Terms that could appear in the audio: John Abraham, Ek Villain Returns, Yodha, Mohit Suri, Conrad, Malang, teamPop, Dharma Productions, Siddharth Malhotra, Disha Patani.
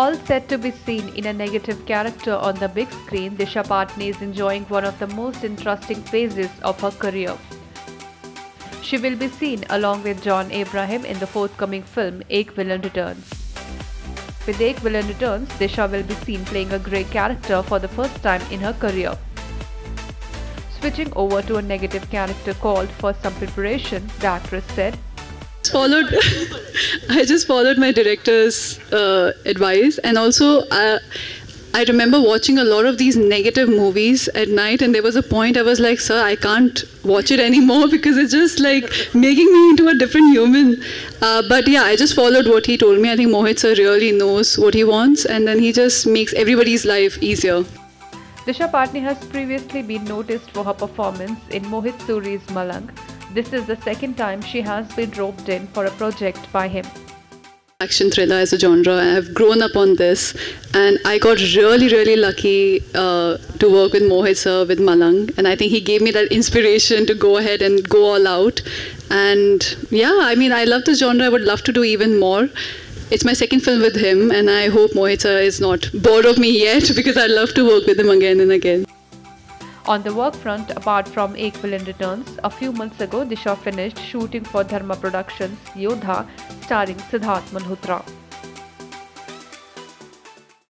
All set to be seen in a negative character on the big screen, Disha Patani is enjoying one of the most interesting phases of her career. She will be seen along with John Abraham in the forthcoming film Ek Villain Returns. With Ek Villain Returns, Disha will be seen playing a grey character for the first time in her career. Switching over to a negative character called for some preparation, the actress said, I just followed my director's advice, and also I remember watching a lot of these negative movies at night, and there was a point I was like, sir, I can't watch it anymore because it's just like making me into a different human. But yeah, I just followed what he told me. I think Mohit sir really knows what he wants, and then he just makes everybody's life easier. Disha Patani has previously been noticed for her performance in Mohit Suri's Malang. This is the second time she has been roped in for a project by him. Action thriller as a genre, I have grown up on this, and I got really lucky to work with Mohit sir with Malang, and I think he gave me that inspiration to go ahead and go all out. And yeah, I mean, I love this genre, I would love to do even more. It's my second film with him, and I hope Mohit sir is not bored of me yet, because I love to work with him again and again. On the work front, apart from Ek Villain Returns, a few months ago Disha finished shooting for Dharma Productions' Yodha starring Siddharth Malhotra.